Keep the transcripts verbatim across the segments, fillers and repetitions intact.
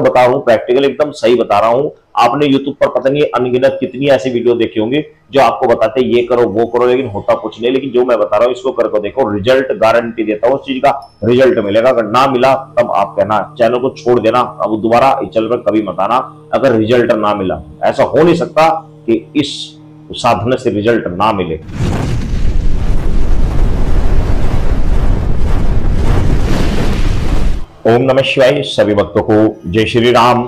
बता रहा हूँ, प्रैक्टिकल एकदम सही बता रहा हूँ। आपने यूट्यूब पर पता नहीं अनगिनत कितनी ऐसी वीडियो देखे होंगे जो आपको बताते हैं ये करो वो करो, लेकिन होता कुछ नहीं। लेकिन जो मैं बता रहा हूँ इसको करके देखो, रिजल्ट गारंटी देता हूँ उस चीज का रिजल्ट मिलेगा। अगर ना मिला तब आप कहना चैनल को छोड़ देना, अब दोबारा इस चैनल पर कभी मत आना अगर रिजल्ट ना मिला। ऐसा हो नहीं सकता कि इस साधना से रिजल्ट ना मिले। ओम नमः शिवाय। सभी भक्तों को जय श्री राम।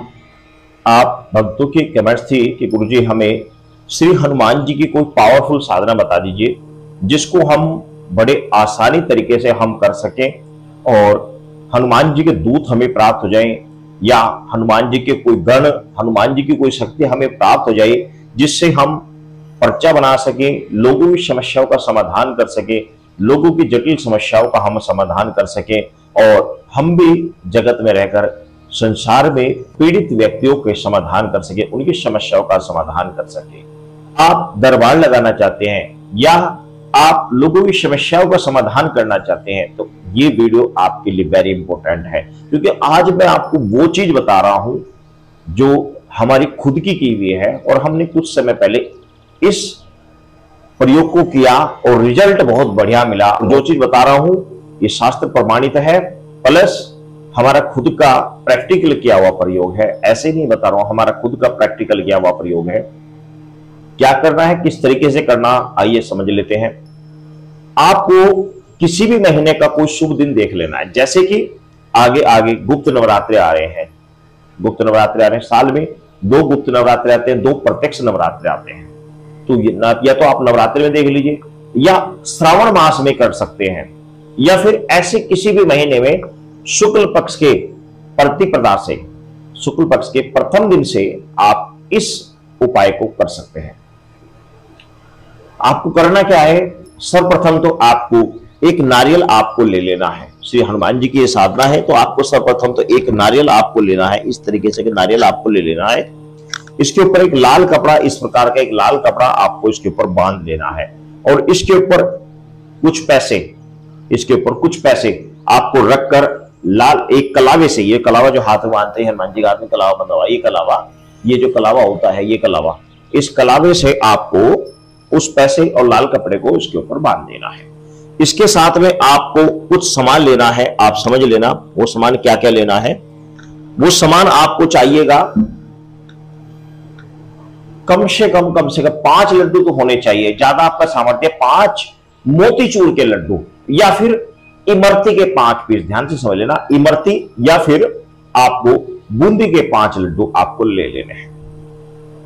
आप भक्तों की कमेंट्स थी कि गुरुजी हमें श्री हनुमान जी की कोई पावरफुल साधना बता दीजिए जिसको हम बड़े आसानी तरीके से हम कर सकें और हनुमान जी के दूत हमें प्राप्त हो जाएं, या हनुमान जी के कोई गण, हनुमान जी की कोई शक्ति हमें प्राप्त हो जाए जिससे हम पर्चा बना सकें, लोगों की समस्याओं का समाधान कर सकें, लोगों की जटिल समस्याओं का हम समाधान कर सकें और हम भी जगत में रहकर संसार में पीड़ित व्यक्तियों के समाधान कर सके, उनकी समस्याओं का समाधान कर सके। आप दरबार लगाना चाहते हैं या आप लोगों की समस्याओं का समाधान करना चाहते हैं तो ये वीडियो आपके लिए वेरी इंपॉर्टेंट है, क्योंकि आज मैं आपको वो चीज बता रहा हूं जो हमारी खुद की की हुई है और हमने कुछ समय पहले इस प्रयोग को किया और रिजल्ट बहुत बढ़िया मिला। जो चीज बता रहा हूं ये शास्त्र प्रमाणित है प्लस हमारा खुद का प्रैक्टिकल किया हुआ प्रयोग है। ऐसे नहीं बता रहा हूं, हमारा खुद का प्रैक्टिकल किया हुआ प्रयोग है। क्या करना है, किस तरीके से करना, आइए समझ लेते हैं। आपको किसी भी महीने का कोई शुभ दिन देख लेना है, जैसे कि आगे आगे गुप्त नवरात्रे आ रहे हैं, गुप्त नवरात्रे आ रहे हैं। साल में दो गुप्त नवरात्रे आते हैं, दो प्रत्यक्ष नवरात्रे आते हैं। तो या तो आप नवरात्रि में देख लीजिए या श्रावण मास में कर सकते हैं या फिर ऐसे किसी भी महीने में शुक्ल पक्ष के प्रतिपदा से, शुक्ल पक्ष के प्रथम दिन से आप इस उपाय को कर सकते हैं। आपको करना क्या है, सर्वप्रथम तो आपको एक नारियल आपको ले लेना है। श्री हनुमान जी की ये साधना है तो आपको सर्वप्रथम तो एक नारियल आपको लेना है, इस तरीके से नारियल आपको ले लेना है। इसके ऊपर एक लाल कपड़ा, इस प्रकार का एक लाल कपड़ा आपको इसके ऊपर बांध लेना है और इसके ऊपर कुछ पैसे, इसके ऊपर कुछ पैसे आपको रखकर लाल एक कलावे से, ये कलावा जो हाथ में बांधते हैं हनुमान जी के हाथ में कलावा बंधा हुआ, ये कलावा, ये जो कलावा होता है ये कलावा, इस कलावे से आपको उस पैसे और लाल कपड़े को इसके ऊपर बांध देना है। इसके साथ में आपको कुछ सामान लेना है, आप समझ लेना वो सामान क्या क्या लेना है। वो सामान आपको चाहिएगा कम से कम कम से कम पांच लड्डू तो होने चाहिए, ज्यादा आपका सामर्थ्य पांच मोतीचूर के लड्डू या फिर इमरती के पांच पीस, ध्यान से समझ लेना, इमरती या फिर आपको बूंदी के पांच लड्डू आपको ले लेने हैं।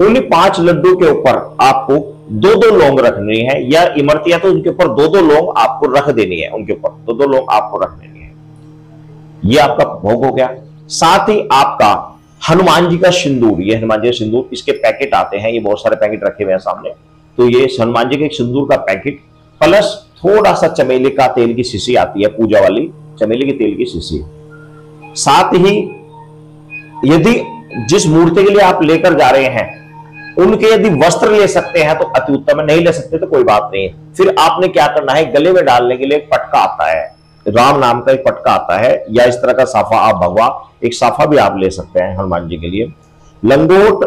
उन पांच लड्डू के ऊपर आपको दो दो लौंग रखनी है, या इमरती या तो उनके ऊपर दो दो लौंग आपको रख देनी है, उनके ऊपर दो दो लौंग आपको रख देनी है। यह आपका भोग हो गया। साथ ही आपका हनुमान जी का सिंदूर, ये हनुमान जी का सिंदूर, इसके पैकेट आते हैं, ये बहुत सारे पैकेट रखे हुए हैं सामने, तो ये हनुमान जी के सिंदूर का पैकेट प्लस थोड़ा सा चमेली का तेल की शीशी आती है, पूजा वाली चमेली के तेल की शीशी। साथ ही यदि जिस मूर्ति के लिए आप लेकर जा रहे हैं उनके यदि वस्त्र ले सकते हैं तो अति उत्तम है, नहीं ले सकते तो कोई बात नहीं। फिर आपने क्या करना है, गले में डालने के लिए एक पटका आता है, राम नाम का एक पटका आता है, या इस तरह का साफा, आप भगवा एक साफा भी आप ले सकते हैं हनुमान जी के लिए। लंगोट,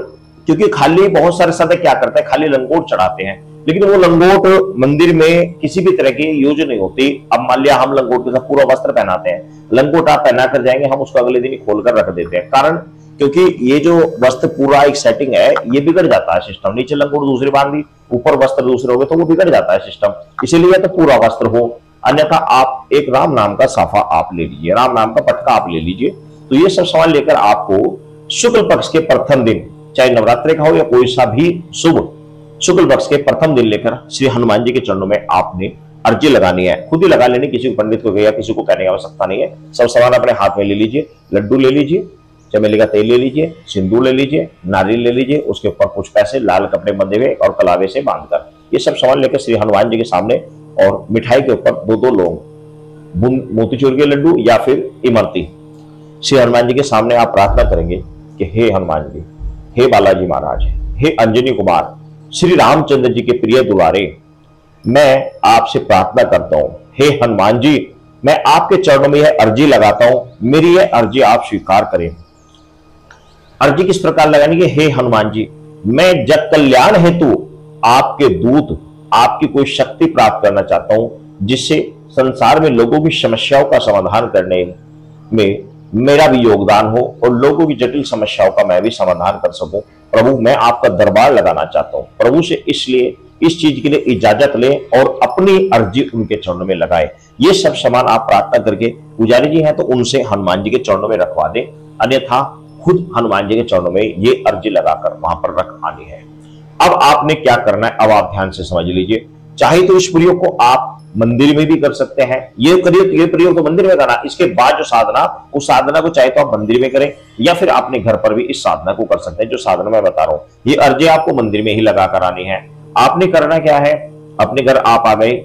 क्योंकि खाली बहुत सारे साधक क्या करते हैं खाली लंगोट चढ़ाते हैं, लेकिन वो लंगोट मंदिर में किसी भी तरह की यूज नहीं होती। अब मान लिया हम लंगोट के साथ पूरा वस्त्र पहनाते हैं, लंगोट आप पहना कर जाएंगे, हम उसको अगले दिन खोलकर रख देते हैं, कारण क्योंकि ये जो वस्त्र पूरा एक सेटिंग है ये बिगड़ जाता है सिस्टम। नीचे लंगोट दूसरी बांध दी, ऊपर वस्त्र दूसरे हो गए तो वो बिगड़ जाता है सिस्टम, इसीलिए तो पूरा वस्त्र हो, अन्यथा आप एक राम नाम का साफा आप ले लीजिए, राम नाम का पटका आप ले लीजिए। तो ये सब सामान लेकर आपको शुक्ल पक्ष के प्रथम दिन, चाहे नवरात्रि का हो या कोई सा भी शुभ, शुक्ल पक्ष के प्रथम दिन लेकर श्री हनुमान जी के चरणों में आपने अर्जी लगानी है, खुद ही लगा लेनी, किसी पंडित को या किसी को कहने की आवश्यकता नहीं है। सब सामान अपने हाथ में ले लीजिए, लड्डू ले लीजिए, चमेली का तेल ले लीजिए, सिंदूर ले लीजिए, नारियल ले लीजिए, उसके ऊपर कुछ पैसे, लाल कपड़े बंधे हुए और कलावे से बांधकर, ये सब सामान लेकर श्री हनुमान जी के सामने, और मिठाई के ऊपर दो दो लौंग, मोतीचूर के लड्डू या फिर इमरती, श्री हनुमान जी के सामने आप प्रार्थना करेंगे कि हे हनुमान जी, हे बालाजी महाराज, हे अंजनी कुमार, श्री रामचंद्र जी के प्रिय दुलारे, मैं आपसे प्रार्थना करता हूं, हे हनुमान जी, मैं आपके चरणों में यह अर्जी लगाता हूं, मेरी यह अर्जी आप स्वीकार करें। अर्जी किस प्रकार लगानी कि हे हनुमान जी, मैं जग कल्याण हेतु आपके दूत आपकी कोई शक्ति प्राप्त करना चाहता हूं जिससे संसार में लोगों की समस्याओं का समाधान करने में मेरा भी योगदान हो और लोगों की जटिल समस्याओं का मैं भी समाधान कर सकूं। प्रभु, मैं आपका दरबार लगाना चाहता हूं। प्रभु से इसलिए इस चीज के लिए इजाजत लें और अपनी अर्जी उनके चरणों में लगाए। ये सब सामान आप प्रार्थना करके पुजारी जी हैं तो उनसे हनुमान जी के चरणों में रखवा दें, अन्यथा खुद हनुमान जी के चरणों में ये अर्जी लगाकर वहां पर रख आनी है। अब आपने क्या करना है, अब आप ध्यान से समझ लीजिए। चाहे तो इस प्रयोग को आप मंदिर में भी कर सकते हैं, ये करिए, ये प्रयोग तो मंदिर में करना। इसके बाद जो साधना, उस साधना को चाहे तो आप मंदिर में करें या फिर अपने घर पर भी इस साधना को कर सकते हैं। जो साधना मैं बता रहा हूं, ये अर्जी आपको मंदिर में ही लगा कर आनी है। आपने करना क्या है, अपने घर आप आ गए,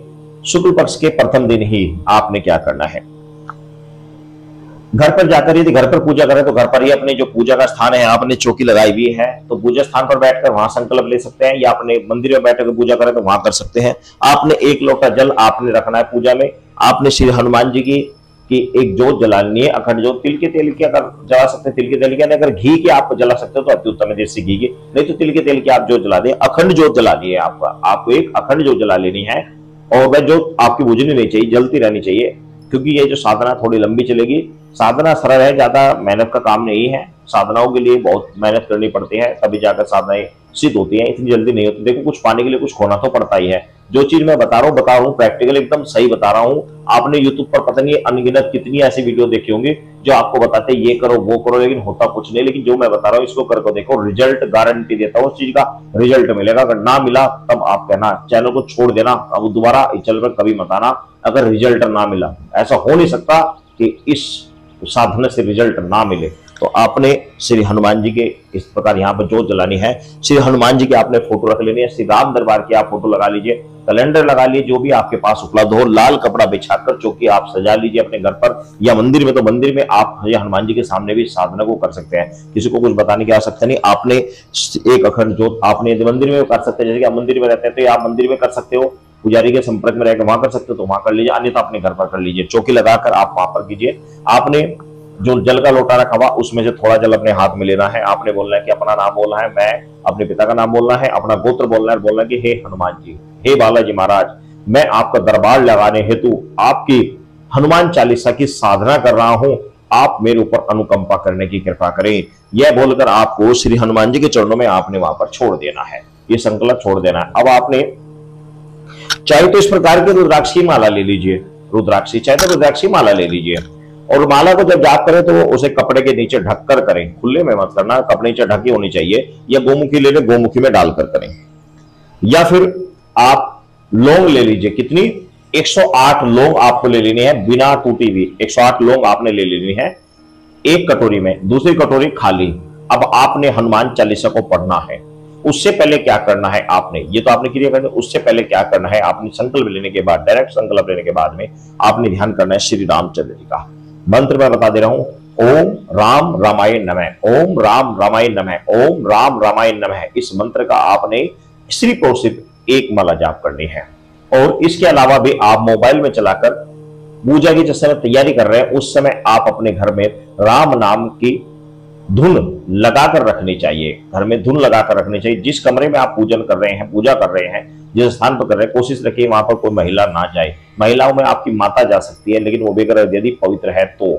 शुक्ल पक्ष के प्रथम दिन ही आपने क्या करना है, घर पर जाकर, यदि घर पर पूजा करें तो घर पर ही अपने जो पूजा का स्थान है, आपने चौकी लगाई हुई है तो पूजा स्थान पर बैठकर वहां संकल्प ले सकते हैं, या अपने मंदिर में बैठकर पूजा करें तो वहां कर सकते हैं। आपने एक लोटा जल आपने रखना है पूजा में। आपने श्री हनुमान जी की कि एक जोत जलानी है, अखंड जोत, तिल के तेल की अगर जला सकते हैं, तिल के तेल की, अगर घी के आप जला सकते हो तो अति उत्तम है, देसी घी के, नहीं तो तिल के तेल की आप जोत जला दें। अखंड जोत जलानी है आपका, आपको एक अखंड जोत जला लेनी है और वह जोत आपकी बुझनी नहीं चाहिए, जलती रहनी चाहिए, क्योंकि ये जो साधना थोड़ी लंबी चलेगी। साधना सरल है, ज्यादा मेहनत का काम नहीं है। साधनाओं के लिए बहुत मेहनत करनी पड़ती है तभी जाकर साधनाएं सिद्ध होती है, इतनी जल्दी नहीं होती। देखो, कुछ पाने के लिए कुछ खोना तो पड़ता ही है। जो चीज मैं बता रहा हूँ बता रहा हूँ प्रैक्टिकल, एकदम सही बता रहा हूँ। आपने यूट्यूब पर पता नहीं अनगिनत कितनी ऐसी वीडियो देखी होंगी जो आपको बताते ये करो वो करो, लेकिन होता कुछ नहीं। लेकिन जो मैं बता रहा हूँ इसको करके देखो, रिजल्ट गारंटी देता हूँ, उस चीज का रिजल्ट मिलेगा। अगर ना मिला तब आप कहना चैनल को छोड़ देना, अब दोबारा इस चैनल पर कभी मत आना अगर रिजल्ट ना मिला। ऐसा हो नहीं सकता कि इस साधना से रिजल्ट ना मिले। तो आपने श्री हनुमान जी के इस प्रकार यहाँ पर जोत जलानी है। श्री हनुमान जी की आपने फोटो रख लेनी है, श्री राम दरबार की आप फोटो लगा लीजिए, कैलेंडर लगा लीजिए, जो भी आपके पास उपलब्ध हो। लाल कपड़ा बिछाकर चौकी आप सजा लीजिए अपने घर पर या मंदिर में। तो मंदिर में आप या हनुमान जी के सामने भी साधना को कर सकते हैं, किसी को कुछ बताने की आवश्यकता नहीं। आपने एक अखंड जोत आपने मंदिर में कर सकते हैं, जैसे कि आप मंदिर में रहते हैं तो आप मंदिर में कर सकते हो, पुजारी के संपर्क में रहकर वहां कर सकते हो तो वहां कर लीजिए, अन्यथा अपने घर पर कर लीजिए। चौकी लगाकर आप वहां पर कीजिए। आपने जो जल का लोटा रखा हुआ उसमें से थोड़ा जल अपने हाथ में लेना है। आपने बोलना है कि अपना नाम बोलना है, मैं अपने पिता का नाम बोलना है, अपना गोत्र बोलना है, बोलना है कि हे हनुमान जी, हे बालाजी महाराज, मैं आपका दरबार लगाने हेतु आपकी हनुमान चालीसा की साधना कर रहा हूं, आप मेरे ऊपर अनुकंपा करने की कृपा करें। यह बोलकर आपको श्री हनुमान जी के चरणों में आपने वहां पर छोड़ देना है, ये संकल्प छोड़ देना है। अब आपने चाहे तो इस प्रकार की रुद्राक्षी माला ले लीजिए, रुद्राक्षी चाहे तो रुद्राक्षी माला ले लीजिए, और माला को जब जाप करें तो उसे कपड़े के नीचे ढककर करें, खुले में मत करना, कपड़े नीचे ढकी होनी चाहिए, या गोमुखी ले लें, गोमुखी में डालकर करें, या फिर आप लौंग ले लीजिए। कितनी? एक सौ आठ लौंग आपको ले लेनी है, बिना टूटी भी एक सौ आठ लौंग आपने ले लेनी है एक कटोरी में, दूसरी कटोरी खाली। अब आपने हनुमान चालीसा को पढ़ना है। उससे पहले क्या करना है आपने, ये तो आपने क्रिया करनी है, उससे पहले क्या करना है आपने, संकल्प लेने के बाद, डायरेक्ट संकल्प लेने के बाद में आपने ध्यान करना है श्री रामचंद्र जी का। मंत्र मैं बता दे रहा हूं, ओम राम रामाय नमः, ओम राम रामाय नमः, ओम राम रामाय नमः। इस मंत्र का आपने सिर्फ और सिर्फ एक माला जाप करनी है। और इसके अलावा भी आप मोबाइल में चलाकर पूजा की जिस समय तैयारी कर रहे हैं उस समय आप अपने घर में राम नाम की धुन लगाकर रखनी चाहिए, घर में धुन लगाकर रखनी चाहिए। जिस कमरे में आप पूजन कर रहे हैं, पूजा कर रहे हैं, जिस स्थान पर कर रहे हैं, कोशिश रखिए वहां पर कोई महिला ना जाए। महिलाओं में आपकी माता जा सकती है, लेकिन वो बेगर यदि पवित्र है तो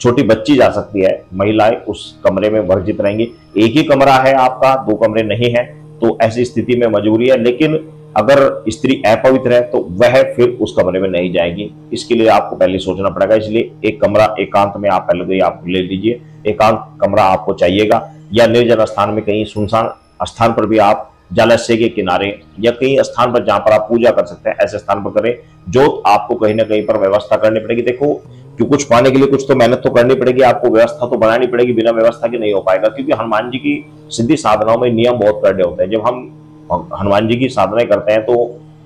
छोटी बच्ची जा सकती है। महिलाएं उस कमरे में वर्जित रहेंगी। एक ही कमरा है आपका, दो कमरे नहीं है, तो ऐसी स्थिति में मजबूरी है। लेकिन अगर स्त्री अपवित्र है तो वह फिर उस कमरे में नहीं जाएगी। इसके लिए आपको पहले सोचना पड़ेगा, इसलिए एक कमरा एकांत में आप पहले तो आप ले लीजिए, एकांत कमरा आपको चाहिएगा, या निर्जन स्थान में कहीं सुनसान स्थान पर भी आप जलाशय के किनारे या कहीं स्थान पर जहां पर आप पूजा कर सकते हैं ऐसे स्थान पर करें। जोत आपको कहीं ना कहीं पर व्यवस्था करनी पड़ेगी। देखो कि कुछ पाने के लिए कुछ तो मेहनत तो करनी पड़ेगी, आपको व्यवस्था तो बनानी पड़ेगी, बिना व्यवस्था के नहीं हो पाएगा। क्योंकि हनुमान जी की सिद्धि साधनाओं में नियम बहुत कड़े होते हैं। जब हम हनुमान जी की साधनाएं करते हैं तो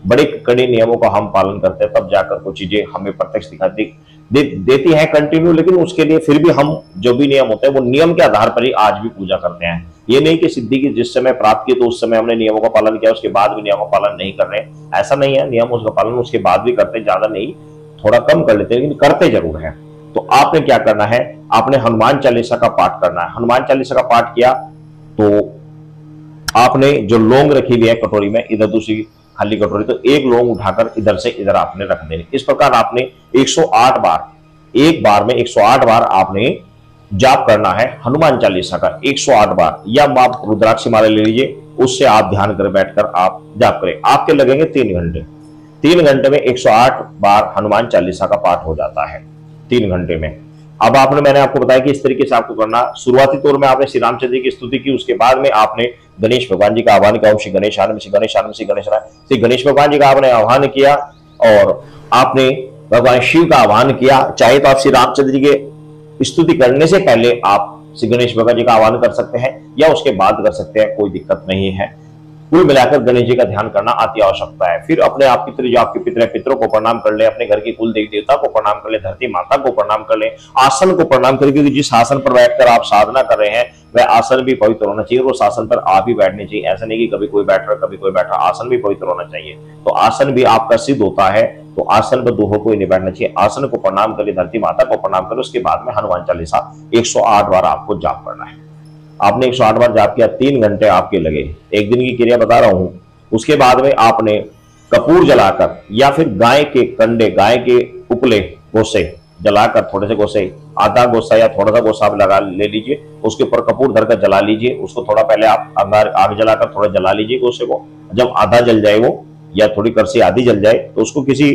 बड़े कड़े नियमों का हम पालन करते हैं, तब जाकर वो चीजें हमें प्रत्यक्ष दिखाती दे, देती हैं कंटिन्यू। लेकिन उसके लिए फिर भी हम जो भी नियम होते हैं वो नियम के आधार पर ही आज भी पूजा करते हैं। ये नहीं कि सिद्धि की जिस समय प्राप्त की तो उस समय हमने नियमों का पालन किया, उसके बाद भी नियमों का पालन नहीं कर रहे, ऐसा नहीं है। नियम उसका पालन उसके बाद भी करते, ज्यादा नहीं, थोड़ा कम कर लेते, लेकिन करते जरूर हैं। तो आपने क्या करना है, आपने हनुमान चालीसा का पाठ करना है। हनुमान चालीसा का पाठ किया तो आपने जो लौंग रखी हुई है कटोरी में, इधर दूसरी खाली कटोरी, तो एक लौंग उठाकर इधर से इधर आपने रख देनी। इस प्रकार आपने एक सौ आठ बार, एक बार में एक सौ आठ बार आपने जाप करना है हनुमान चालीसा का एक सौ आठ बार। या आप रुद्राक्ष माला ले लीजिए, उससे आप ध्यान कर बैठकर आप जाप करें। आपके लगेंगे तीन घंटे, तीन घंटे में एक सौ आठ बार हनुमान चालीसा का पाठ हो जाता है तीन घंटे में। अब आपने, मैंने आपको बताया कि इस तरीके से आपको करना। शुरुआती तौर में आपने श्री रामचंद्र जी की स्तुति की, उसके बाद में आपने गणेश भगवान जी का आह्वान किया, श्री गणेश आनंद श्री गणेश आनंद श्री गणेश राय, श्री गणेश भगवान जी का आपने आह्वान किया और आपने भगवान शिव का आह्वान किया। चाहे तो आप श्री रामचंद्र जी के स्तुति करने से पहले आप श्री गणेश भगवान जी का आह्वान कर सकते हैं या उसके बाद कर सकते हैं, कोई दिक्कत नहीं है। कुल मिलाकर गणेश जी का ध्यान करना अति आवश्यक है। फिर अपने आप पितृ, जो आपके पितृ पितरों को प्रणाम कर ले, अपने घर की कुल देवी देवता को प्रणाम कर ले, धरती माता को प्रणाम कर ले, आसन को प्रणाम करके, क्योंकि जिस आसन पर बैठकर आप साधना कर रहे हैं वह आसन भी पवित्र होना चाहिए और उस आसन पर आप ही बैठने चाहिए। ऐसा नहीं कि कभी कोई बैठ रहा कभी कोई बैठ रहा, आसन भी पवित्र होना चाहिए। तो आसन भी आपका सिद्ध होता है, तो आसन पर दोहों को ही नहीं बैठना चाहिए। आसन को प्रणाम कर ले, धरती माता को प्रणाम कर, उसके बाद में हनुमान चालीसा एक सौ आठ बार आपको जाप करना है। आपने एक सौ आठ बार जाप किया, तीन घंटे आपके लगे, एक दिन की क्रिया बता रहा हूं। उसके बाद में आपने कपूर जलाकर या फिर गाय के कंडे, गाय के उपले गोसे जलाकर, थोड़े से गोसे, आधा गोसा या थोड़ा सा गोसा आप लगा ले लीजिए, उसके ऊपर कपूर धरकर जला लीजिए। उसको थोड़ा पहले आप आग जलाकर थोड़ा जला लीजिए गोसे को। जब आधा जल जाए वो, या थोड़ी करसी आधी जल जाए, तो उसको किसी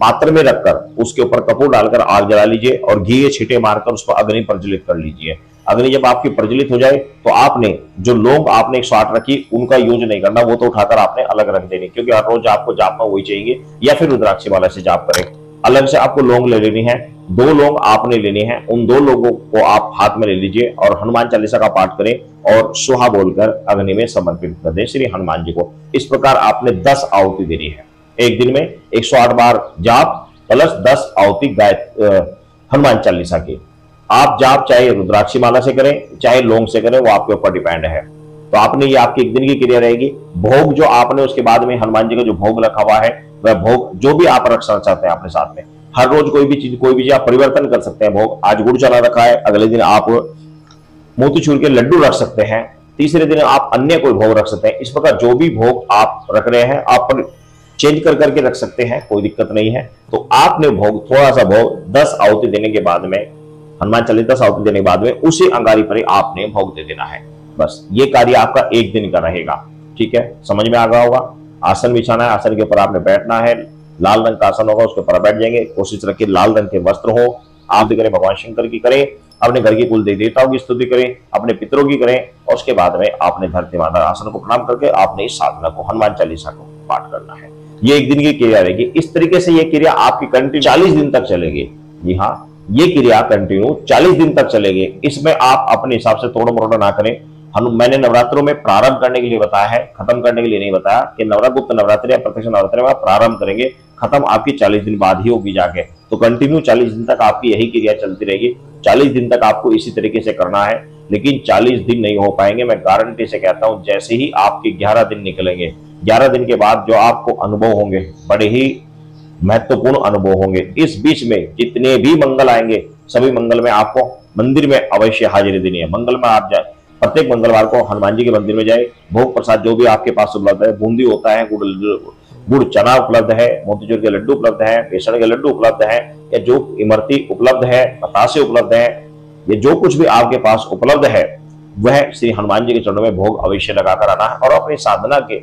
पात्र में रखकर उसके ऊपर कपूर डालकर आग जला लीजिए और घी के छींटे मारकर उसको अग्नि प्रज्वलित कर लीजिए। अग्नि जब आपकी प्रज्वलित हो जाए तो आपने जो लोग आपने एक सौ आठ रखी उनका यूज नहीं करना, वो तो उठाकर आपने अलग रख देनी, क्योंकि हर रोज आपको जाप में वही चाहिए। या फिर रुद्राक्ष माला से जाप करें। अलग से आपको लौंग ले लेनी है, दो लौंग आपने लेनी है, उन दो लोगों को आप हाथ में ले लीजिए और हनुमान चालीसा का पाठ करें और सुहा बोलकर अग्नि में समर्पित कर दें श्री हनुमान जी को। इस प्रकार आपने दस आहुति देनी है। एक दिन में एक सौ आठ बार जाप प्लस दस आहुति गाय हनुमान चालीसा की। आप जाप चाहे रुद्राक्षी माला से करें चाहे लौंग से करें, वो आपके ऊपर डिपेंड है। तो आपने, ये आपकी एक दिन की क्रिया रहेगी। भोग जो आपने उसके बाद में हनुमान जी का जो भोग रखा हुआ है वह भोग जो भी आप रखना चाहते हैं अपने साथ में, हर रोज कोई भी चीज कोई भी चीज आप परिवर्तन कर सकते हैं। भोग आज गुड़ चना रखा है, अगले दिन आप मोतीचूर के लड्डू रख सकते हैं, तीसरे दिन आप अन्य कोई भोग रख सकते हैं। इस प्रकार जो भी भोग आप रख रहे हैं आप चेंज कर करके रख सकते हैं, कोई दिक्कत नहीं है। तो आपने भोग, थोड़ा सा भोग दस आहुति देने के बाद में, हनुमान चालीसा दस आहुति देने के बाद में उसी अंगारी पर आपने भोग दे देना है। बस ये कार्य आपका एक दिन का रहेगा। ठीक है, समझ में आ गया होगा। आसन बिछाना है, आसन के ऊपर आपने बैठना है, लाल रंग का आसन होगा उसके ऊपर बैठ जाएंगे। कोशिश रखिए लाल रंग के वस्त्र हो। आप करें भगवान शंकर की करें, अपने घर की कुल देवी देवताओं की स्तुति करें, अपने पितरों की करें और उसके बाद में आपने धरती माता आसन को प्रणाम करके आपने इस साधना को हनुमान चालीसा को पाठ करना है। ये एक दिन की क्रिया रहेगी। इस तरीके से ये क्रिया आपकी कंटिन्यू चालीस दिन तक चलेगी। जी हाँ, ये क्रिया कंटिन्यू चालीस दिन तक चलेगी। इसमें आप अपने हिसाब से तोड़ा मरोड़ा ना करें। हम मैंने नवरात्रों में प्रारंभ करने के लिए बताया है, खत्म करने के लिए नहीं बताया कि नवरागुप्त नवरात्रि या प्रत्यक्ष नवरात्रि में आप प्रारंभ करेंगे, खत्म आपकी चालीस दिन बाद ही होगी जाके। तो कंटिन्यू चालीस दिन तक आपकी यही क्रिया चलती रहेगी। चालीस दिन तक आपको इसी तरीके से करना है, लेकिन चालीस दिन नहीं हो पाएंगे, मैं गारंटी से कहता हूं। जैसे ही आपके ग्यारह दिन निकलेंगे, ग्यारह दिन के बाद जो आपको अनुभव होंगे बड़े ही महत्वपूर्ण अनुभव होंगे। इस बीच में जितने भी मंगल आएंगे सभी मंगल में आपको मंदिर में अवश्य हाजिरी देनी है। मंगल में आप जाए, प्रत्येक मंगलवार को हनुमान जी के मंदिर में जाए, भोग प्रसाद जो भी आपके पास उपलब्ध है, बूंदी होता है, गुड़ गुड़ चना उपलब्ध है, मोतीचूर के लड्डू उपलब्ध है, बेसन के लड्डू उपलब्ध है, या जो इमरती उपलब्ध है, बतासे उपलब्ध है, ये जो कुछ भी आपके पास उपलब्ध है वह श्री हनुमान जी के चरणों में भोग अवश्य लगाकर आना है और अपनी साधना के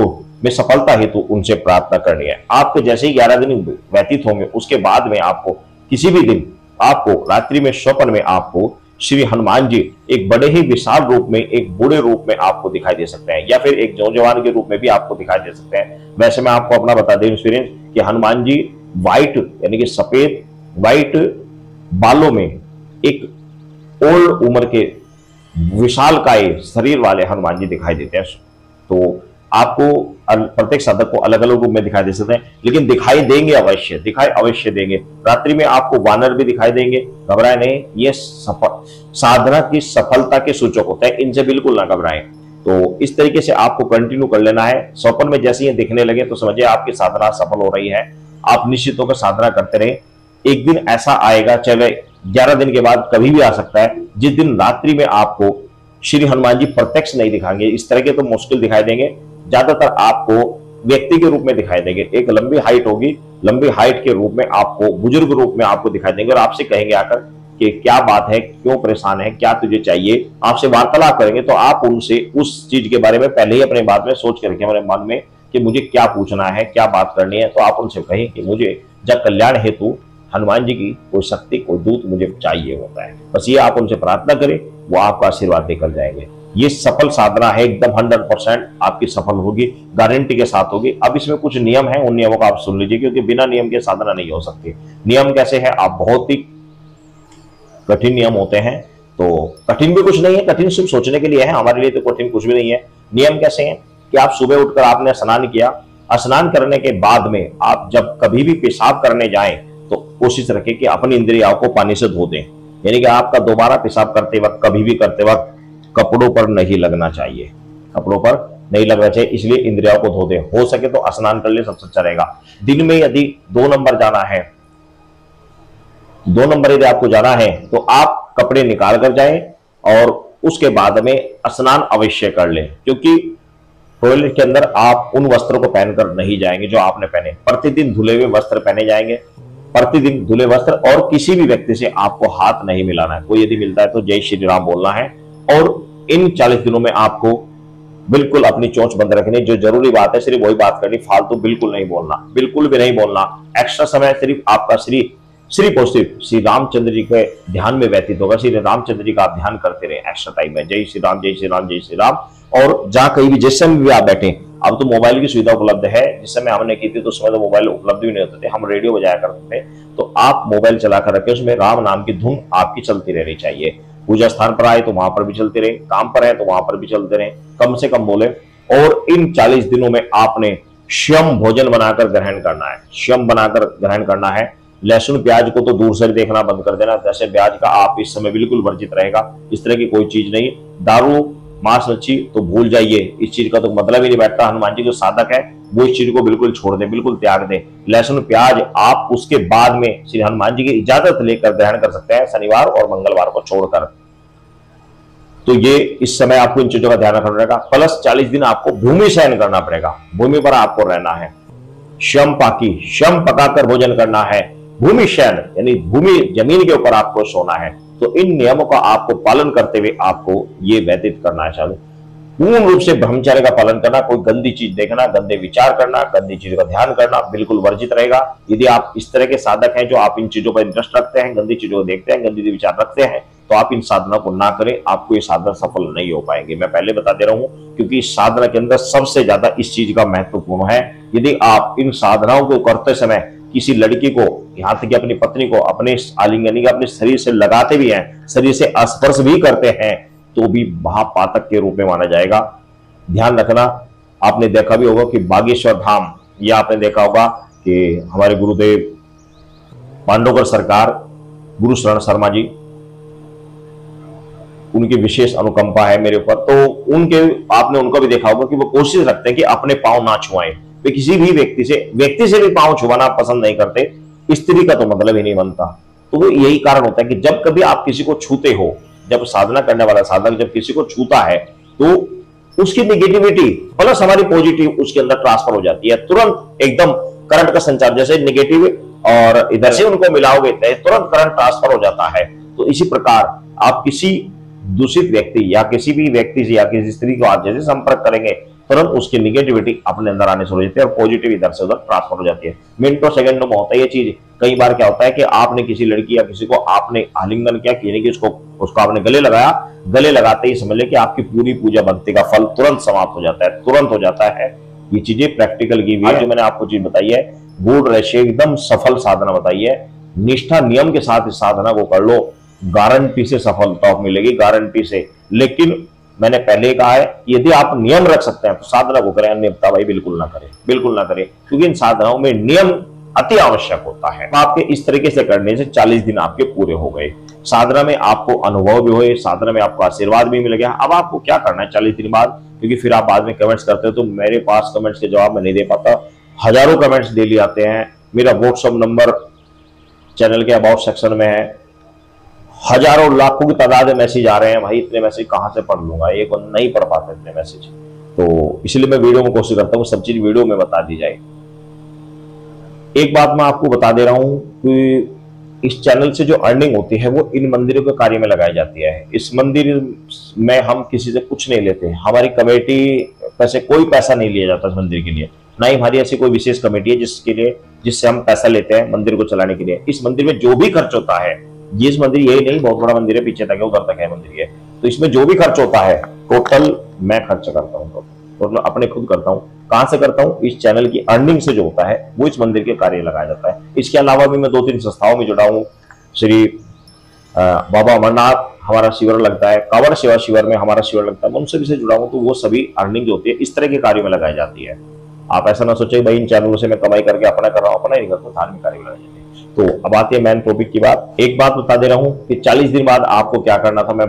को में सफलता हेतु उनसे प्रार्थना करनी है। आपके जैसे ही ग्यारह दिन व्यतीत होंगे उसके बाद में आपको किसी भी दिन आपको रात्रि में स्वप्न में आपको श्री हनुमान जी एक बड़े ही विशाल रूप में, एक बूढ़े रूप में आपको दिखाई दे सकते हैं या फिर एक नौजवान के रूप में भी आपको दिखाई दे सकते हैं। वैसे मैं आपको अपना बता दें एक्सपीरियंस कि हनुमान जी व्हाइट यानी कि सफेद व्हाइट बालों में एक ओल्ड उम्र के विशाल काय शरीर वाले हनुमान जी दिखाई देते हैं। तो आपको प्रत्येक साधक को अलग अलग रूप में दिखाई दे सकते हैं, लेकिन दिखाई देंगे अवश्य, दिखाई अवश्य देंगे। रात्रि में आपको वानर भी दिखाई देंगे, घबराए नहीं। ये साधना की सफलता के सूचक होते हैं, इनसे बिल्कुल ना घबराएं। तो इस तरीके से आपको कंटिन्यू कर लेना है। स्वप्न में जैसे ये दिखने लगे तो समझिए आपकी साधना सफल हो रही है। आप निश्चित होकर साधना करते रहे। एक दिन ऐसा आएगा, चले ग्यारह दिन के बाद कभी भी आ सकता है, जिस दिन रात्रि में आपको श्री हनुमान जी प्रत्यक्ष नहीं दिखाएंगे। इस तरह के तो मुश्किल दिखाई देंगे, ज्यादातर आपको व्यक्ति के रूप में दिखाई देंगे। एक लंबी हाइट होगी, लंबी हाइट के रूप में आपको, बुजुर्ग रूप में आपको दिखाई देंगे और आपसे कहेंगे आकर कि क्या बात है, क्यों परेशान है, क्या तुझे चाहिए, आपसे वार्तालाप करेंगे। तो आप उनसे उस चीज के बारे में पहले ही अपने बात में सोच करके अपने मन में कि मुझे क्या पूछना है, क्या बात करनी है, तो आप उनसे कहें कि मुझे जब कल्याण हेतु हनुमान जी की कोई शक्ति, कोई दूत मुझे चाहिए होता है। बस ये आप उनसे प्रार्थना करें, वो आपका आशीर्वाद देकर जाएंगे। ये सफल साधना है, एकदम हंड्रेड परसेंट आपकी सफल होगी, गारंटी के साथ होगी। अब इसमें कुछ नियम है, उन नियमों का आप सुन लीजिए, क्योंकि बिना नियम के साधना नहीं हो सकती। नियम कैसे है, आप बहुत ही कठिन नियम होते हैं, तो कठिन भी कुछ नहीं है, कठिन सिर्फ सोचने के लिए है, हमारे लिए तो कठिन कुछ भी नहीं है। नियम कैसे हैं कि आप सुबह उठकर आपने स्नान किया, स्नान करने के बाद में आप जब कभी भी पेशाब करने जाएं तो कोशिश रखें कि अपनी इंद्रियाओं को पानी से धो दें, यानी कि आपका दोबारा पेशाब करते वक्त, कभी भी करते वक्त कपड़ों पर नहीं लगना चाहिए, कपड़ों पर नहीं लगना चाहिए, इसलिए इंद्रियाओं को धो दें। हो सके तो स्नान कर ले, सबसे अच्छा रहेगा। दिन में यदि दो नंबर जाना है, दो नंबर यदि आपको जाना है तो आप कपड़े निकाल कर जाएं और उसके बाद में स्नान अवश्य कर लें, क्योंकि टॉयलेट के अंदर आप उन वस्त्रों को पहनकर नहीं जाएंगे जो आपने पहने। प्रतिदिन धुले हुए वस्त्र पहने जाएंगे, प्रतिदिन धुले वस्त्र, और किसी भी व्यक्ति से आपको हाथ नहीं मिलाना है। कोई यदि मिलता है तो जय श्री राम बोलना है। और इन चालीस दिनों में आपको बिल्कुल अपनी चोंच बंद रखनी, जो जरूरी बात है सिर्फ वही बात करनी, फालतू बिल्कुल नहीं बोलना, बिल्कुल भी नहीं बोलना। एक्स्ट्रा समय सिर्फ आपका श्री सिर्फ और सिर्फ श्री रामचंद्र जी के ध्यान में व्यतीत होगा। श्री रामचंद्र जी का आप ध्यान करते रहे एक्स्ट्रा टाइम में, जय श्री राम, जय श्री राम, जय श्री राम। और जहाँ कहीं भी, जिस समय भी आप बैठे, अब तो मोबाइल की सुविधा उपलब्ध है, जिस समय हमने की थी तो उस समय तो मोबाइल उपलब्ध भी नहीं होते थे, हम रेडियो बजाया करते थे। तो आप मोबाइल चला कर रखें, उसमें राम नाम की धुन आपकी चलती रहनी चाहिए। पूजा स्थान पर आए तो वहां पर भी चलते रहे, काम पर आए तो वहां पर भी चलते रहे, कम से कम बोले। और इन चालीस दिनों में आपने स्वयं भोजन बनाकर ग्रहण करना है, स्वयं बनाकर ग्रहण करना है। लहसुन प्याज को तो दूर से देखना बंद कर देना, जैसे प्याज का आप इस समय बिल्कुल वर्जित रहेगा, इस तरह की कोई चीज नहीं। दारू, मांस, मच्छी तो भूल जाइए, इस चीज का तो मतलब ही नहीं बैठता। हनुमान जी जो साधक है वो इस चीज को बिल्कुल छोड़ दे, बिल्कुल त्याग दे। लहसुन प्याज आप उसके बाद में श्री हनुमान जी की इजाजत लेकर ग्रहण कर सकते हैं, शनिवार और मंगलवार को छोड़कर। तो ये इस समय आपको इन चीजों का ध्यान रखना पड़ेगा। प्लस चालीस दिन आपको भूमि शयन करना पड़ेगा, भूमि पर आपको रहना है, शम पाकी शम पकाकर भोजन करना है, भूमि शयन यानी भूमि, जमीन के ऊपर आपको सोना है। तो इन नियमों का आपको पालन करते हुए आपको ये व्यतीत करना है चालू, पूर्ण रूप से ब्रह्मचर्य का पालन करना, कोई गंदी चीज देखना, गंदे विचार करना, गंदी चीज का ध्यान करना बिल्कुल वर्जित रहेगा। यदि आप इस तरह के साधक हैं जो आप इन चीजों पर इंटरेस्ट रखते हैं, गंदी चीजों को देखते हैं, गंदी विचार रखते हैं, तो आप इन साधना को ना करें, आपको ये साधना सफल नहीं हो पाएंगे। मैं पहले बता दे रहा हूँ, क्योंकि इस साधना के अंदर सबसे ज्यादा इस चीज का महत्वपूर्ण है। यदि आप इन साधनाओं को करते समय किसी लड़की को, यहाँ तक कि अपनी पत्नी को अपने आलिंगन या अपने शरीर से लगाते भी हैं, शरीर से स्पर्श भी करते हैं, तो भी महापातक के रूप में माना जाएगा। ध्यान रखना, आपने देखा भी होगा कि बागेश्वर धाम, या आपने देखा होगा कि हमारे गुरुदेव पांडवगढ़ सरकार, गुरु शरण शर्मा जी, उनकी विशेष अनुकंपा है मेरे ऊपर, तो उनके आपने उनको भी देखा होगा कि वो कोशिश रखते हैं कि अपने पाँव ना छुआएं। वे किसी भी व्यक्ति से व्यक्ति से भी पाँव छुवाना पसंद नहीं करते, स्त्री का तो मतलब ही नहीं बनता। तो वो यही कारण होता है कि जब कभी आप किसी को छूते हो, जब साधना करने वाला साधक जब किसी को छूता है तो उसकी निगेटिविटी प्लस हमारी पॉजिटिव उसके अंदर ट्रांसफर हो जाती है, तुरंत एकदम करंट का संचार, जैसे निगेटिव और इधर से उनको मिलाओगे तुरंत करंट ट्रांसफर हो जाता है। तो इसी प्रकार आप किसी दूषित व्यक्ति या किसी भी व्यक्ति से या किसी स्त्री को आप जैसे संपर्क करेंगे, तुरंत उसकी निगेटिविटी अपने अंदर आने शुरू हो जाती है और पॉजिटिव इधर से उधर ट्रांसफर हो जाती है, मिनटों सेकंडों में होता है ये चीज। कई बार क्या होता है कि आपने किसी लड़की या किसी को आपने आलिंगन किया, यानी कि उसको उसको आपने गले लगाया, गले लगाते ही समझ लें कि आपकी पूरी पूजा भक्ति का फल तुरंत समाप्त हो जाता है, तुरंत हो जाता है। ये चीजें प्रैक्टिकल की हुई है, जो मैंने आपको चीज बताई है, गुड़ रहस्य एकदम सफल साधना बताई है। निष्ठा नियम के साथ इस साधना को कर लो, गारंटी से सफलता मिलेगी, गारंटी से। लेकिन मैंने पहले कहा है, यदि आप नियम रख सकते हैं तो साधना को करें, अन्यथा भाई बिल्कुल ना करें, बिल्कुल ना करें, क्योंकि इन साधनाओं में नियम अति आवश्यक होता है। आपके इस तरीके से करने से चालीस दिन आपके पूरे हो गए, साधना में आपको अनुभव भी हुए, साधना में आपको आशीर्वाद भी मिल गया। अब आपको क्या करना है चालीस दिन बाद, क्योंकि फिर आप बाद में कमेंट्स करते हो तो मेरे पास कमेंट्स के जवाब मैं नहीं दे पाता, हजारों कमेंट्स डेली आते हैं। मेरा व्हाट्सअप नंबर चैनल के अबाउट सेक्शन में है, हजारों लाखों की तादाद में मैसेज आ रहे हैं, भाई इतने मैसेज कहाँ से पढ़ लूंगा, ये नहीं पढ़ पाते इतने मैसेज। तो इसलिए मैं वीडियो में कोशिश करता हूँ सब चीज वीडियो में बता दी जाए। एक बात मैं आपको बता दे रहा हूँ कि इस चैनल से जो अर्निंग होती है वो इन मंदिरों के कार्य में लगाई जाती है। इस मंदिर में हम किसी से कुछ नहीं लेते, हमारी कमेटी पैसे कोई पैसा नहीं लिया जाता इस मंदिर के लिए, ना ही हमारी ऐसी कोई विशेष कमेटी है जिसके लिए जिससे हम पैसा लेते हैं मंदिर को चलाने के लिए। इस मंदिर में जो भी खर्च होता है, ये इस मंदिर यही नहीं, बहुत बड़ा मंदिर है, पीछे तक है, उधर तक है मंदिर है, तो इसमें जो भी खर्च होता है टोटल मैं खर्च करता हूँ, टोटल अपने खुद करता हूँ। कहाँ से करता हूँ? इस चैनल की अर्निंग से जो होता है वो इस मंदिर के कार्य लगाया जाता है। इसके अलावा भी मैं दो तीन संस्थाओं में जुड़ा हूँ। श्री बाबा अमरनाथ हमारा शिविर लगता है, कांवड़ सेवा शिविर में हमारा शिविर लगता है, मैं उनसे भी से जुड़ा हूँ। तो वो सभी अर्निंग जो होती है इस तरह के कार्यों में लगाई जाती है। आप ऐसा ना सोचे भाई इन चैनलों से मैं कमाई करके अपना कर रहा हूँ, अपना ही नहीं, धार्मिक कार्य लगाई जाती है। तो अब आते हैं मेन टॉपिक की बात। एक बात बता दे रहा हूँ कि चालीस दिन बाद आपको क्या करना था, मैं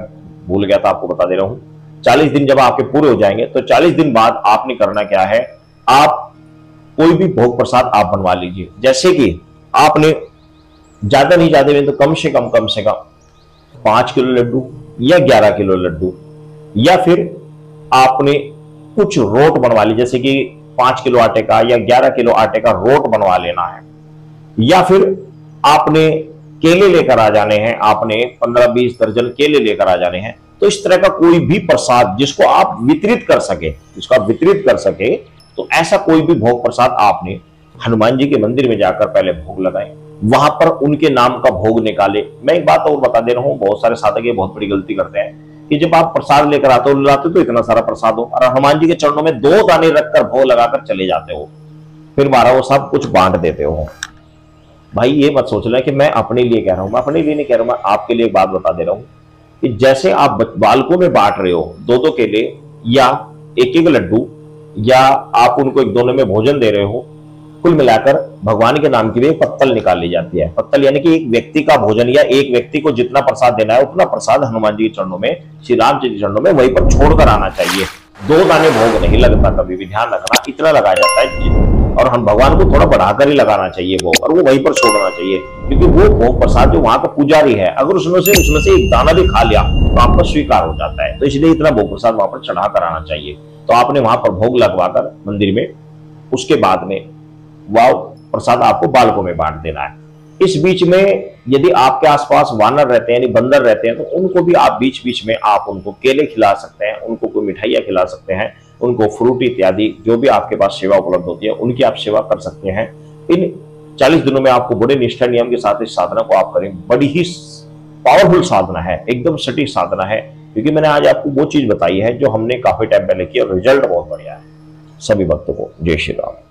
भूल गया था, आपको बता दे रहा हूँ। चालीस दिन जब आपके पूरे हो जाएंगे तो चालीस दिन बाद आपने करना क्या है, आप कोई भी भोग प्रसाद आप बनवा लीजिए। जैसे कि आपने ज्यादा नहीं ज्यादा में तो कम से कम कम से कम पांच किलो लड्डू या ग्यारह किलो लड्डू, या फिर आपने कुछ रोट बनवा ली, जैसे कि पांच किलो आटे का या ग्यारह किलो आटे का रोट बनवा लेना है, या फिर आपने केले लेकर आ जाने हैं, आपने पंद्रह बीस दर्जन केले लेकर आ जाने हैं। तो इस तरह का कोई भी प्रसाद जिसको आप वितरित कर सके, जिसको आप वितरित कर सके, तो ऐसा कोई भी भोग प्रसाद आपने हनुमान जी के मंदिर में जाकर पहले भोग लगाए, वहां पर उनके नाम का भोग निकाले। मैं एक बात और बता दे रहा हूँ, बहुत सारे साधक ये बहुत बड़ी गलती करते हैं कि जब आप प्रसाद लेकर आते हो लाते हो तो इतना सारा प्रसाद हो और हनुमान जी के चरणों में दो दाने रखकर भोग लगाकर चले जाते हो, फिर मारा वो सब कुछ बांट देते हो। भाई ये मत सोच रहे कि मैं अपने लिए कह रहा हूं, मैं अपने लिए नहीं कह रहा हूं, मैं आपके लिए एक बात बता दे रहा हूं कि जैसे आप बालकों में बांट रहे हो दो दो केले या एक एक लड्डू, या आप उनको एक दोनों में भोजन दे रहे हो, कुल मिलाकर भगवान के नाम के लिए पत्तल निकाल ली जाती है। पत्तल यानी कि एक व्यक्ति का भोजन या एक व्यक्ति को जितना प्रसाद देना है उतना प्रसाद हनुमान जी के चरणों में, श्री राम जी के चरणों में वहीं पर छोड़कर आना चाहिए। दो दाने भोग नहीं लगता, कभी भी ध्यान रखना, इतना लगाया जाता है। और हम भगवान को थोड़ा बढ़ाकर ही लगाना चाहिए वो, और वो वहीं पर छोड़ना चाहिए, क्योंकि वो भोग प्रसाद जो वहां का पुजारी है अगर उसमें से उसमें से एक दाना भी खा लिया तो आपका स्वीकार हो जाता है। तो इसलिए इतना भोग प्रसाद वहां पर चढ़ा कर आना चाहिए। तो आपने वहां पर भोग लगवाकर मंदिर में, उसके बाद में वह प्रसाद आपको बालकों में बांट देना है। इस बीच में यदि आपके आसपास वानर रहते हैं, यानी बंदर रहते हैं, तो उनको भी आप बीच बीच में आप उनको केले खिला सकते हैं, उनको कोई मिठाइयाँ खिला सकते हैं, उनको फ्रूट इत्यादि जो भी आपके पास सेवा उपलब्ध होती है उनकी आप सेवा कर सकते हैं। इन चालीस दिनों में आपको बड़े निष्ठा नियम के साथ इस साधना को आप करें। बड़ी ही पावरफुल साधना है, एकदम सटीक साधना है, क्योंकि मैंने आज आपको वो चीज बताई है जो हमने काफी टाइम पहले की और रिजल्ट बहुत बढ़िया है। सभी भक्तों को जय श्री राम।